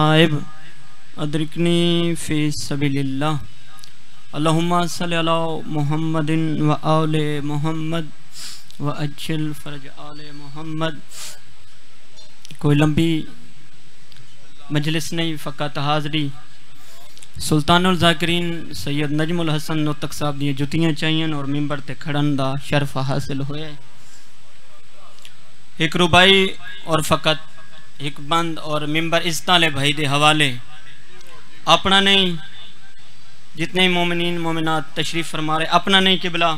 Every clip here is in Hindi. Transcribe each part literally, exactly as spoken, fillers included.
साहिब अदरिकनी फ़ी सबीलिल्लाह अल्लाहुम्मा सल्लि अला मुहम्मदिन व आले मुहम्मद व अज्जिल फरज आले मुहम्मद। कोई लंबी मजलिस नहीं, फ़क़त हाज़री। सुल्तानुल ज़ाकिरीन सैयद नजमुल हसन नौतक साहब दी जुतियां चाहिए और मिंबर ते खड़न दा शर्फ हासिल होया। एक रुबाई और फ़क़त एक बंद और मिंबर इस ताले भाई दे हवाले। अपना नहीं, जितने मोमिनीन मोमिनात तशरीफ़ फरमा रहे, अपना नहीं किबला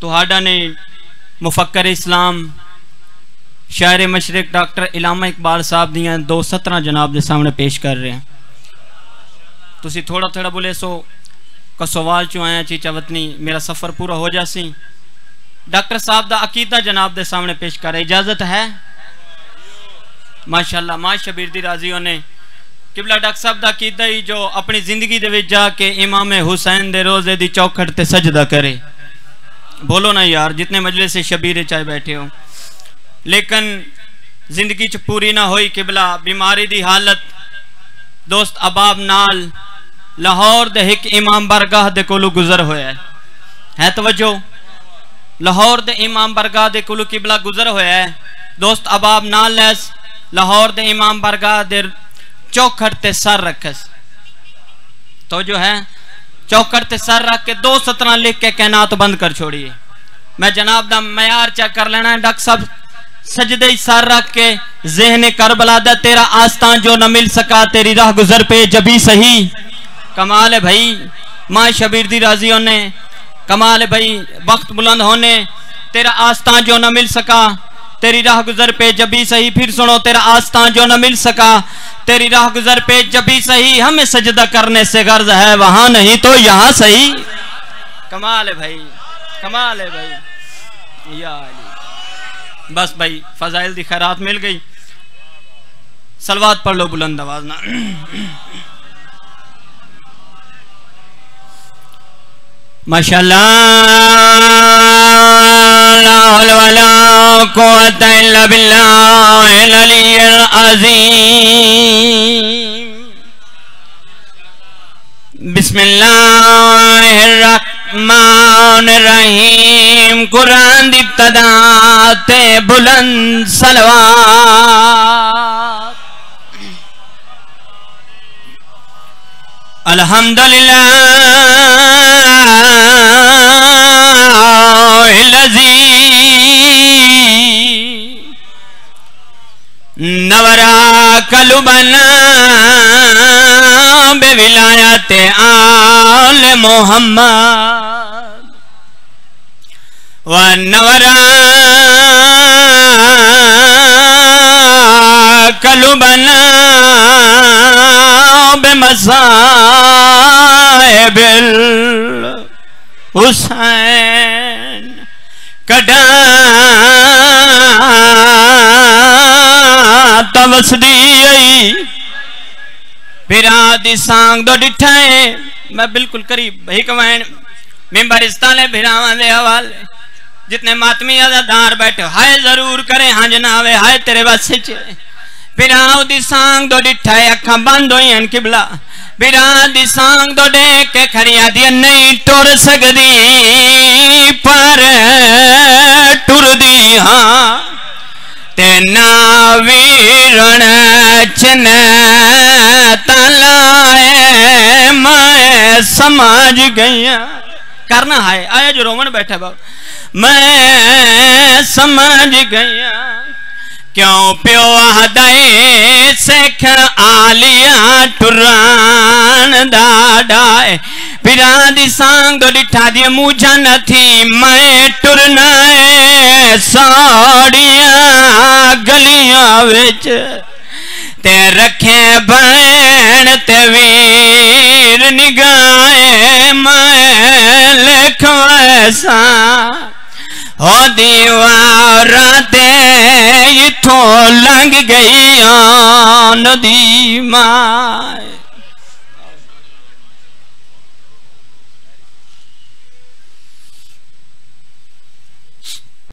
तुहाडा नहीं। मुफक्कर इस्लाम शायर मशरक़ डॉक्टर इलामा इकबाल साहब दियाँ दो सत्रह जनाब के सामने पेश कर रहे हैं। तुसी थोड़ा थोड़ा बोले सो का सवाल चो आया चीचा वतनी, मेरा सफ़र पूरा हो जासी। डॉक्टर साहब दा अकीदा जनाब दे सामने पेश कर, इजाज़त है? माशाल्लाह, माँ शबीर दी राजी होने किबला। डॉक्टर साहब दा अकीदा ही जो अपनी जिंदगी दे विच जाके इमाम हुसैन दे रोज़े दी चौखट ते सजदा करे। बोलो ना यार, जितने मजलिस शबीर चाहे बैठे हो, लेकिन जिंदगी च पूरी ना होई किबला। बीमारी दी हालत दोस्त अबाब नाल लाहौर दे हिक इमाम बरगाह दे कोलू गुजर होया है, है तवज्जो। लाहौर दे इमाम बरगाह दे कोलू किबला गुजर होया है दोस्त अबाब नाल लैस। लाहौर दे इमाम बरगाह दे चौखट ते सर रखस, तो जो है चौखट ते सर रख के दो सतरा लिख के कैनात बंद कर छोड़िए। मैं जनाब दा मयार चेक कर लेना है। डॉक्टर साहब सजदे ही सर रख के जहने करबला दा तेरा आस्तां जो न मिल सका, तेरी राह गुजर पे जबी सही। कमाल है भाई, माँ शबीर दी राजी होने। कमाल है भाई, वक्त बुलंद होने। तेरा आस्तां जो न मिल सका, तेरी राह गुजर पे जबी सही। फिर सुनो, तेरा आस्तां जो न मिल सका, तेरी राह गुजर पे जबी सही। हमें सजदा करने से गर्ज है, वहां नहीं तो यहाँ सही। कमाल है भाई, कमाल है भाई। या बस भाई, फजाइल दी खैरात मिल गई। सलवात पढ़ लो बुलंद आवाज ना। बिस्मिल्लाहिर्रहमानिर्रहीम। कुरान दी इब्तिदा ते बुलंद सलवात। अल्हम्दुलिल्लाहिल्लज़ी नवरा कलुबना बिविलायते आल मोहम्मद व नवरा कलुबना बिमसाइबिल हुसैन कदा तवसदी बिरा दी सांग दो डिठे। मैं बिल्कुल करीब भाई कमाइन मेम्बर इस्ताले भिरावां दे हवाले। जितने मातमी अदादार बैठे हाय जरूर करें, हाँ जनावे हाय तेरे बस बिराव दी सांग दो डिठे। अखा बंद हुई किबला, बिराव दी सांग दो डे के खड़िया दी नहीं टुर सकदी, पर टुर दी हाँ ते नावीरण चन तलाए। मैं समझ गई करना है आया जो रोमन बैठा बाबा। मैं समझ गई क्यों प्यो हदय सिख आलिया टुरान दाडाए। बिरा दी सांग दो डिठा दी मूझा न थी मैं टुरना साड़िया गलिया विच ते रखे भैन ते वीर निगाए। मैं लिख वैसा हो दीवारा ते इथों लंघ गई नदी माए।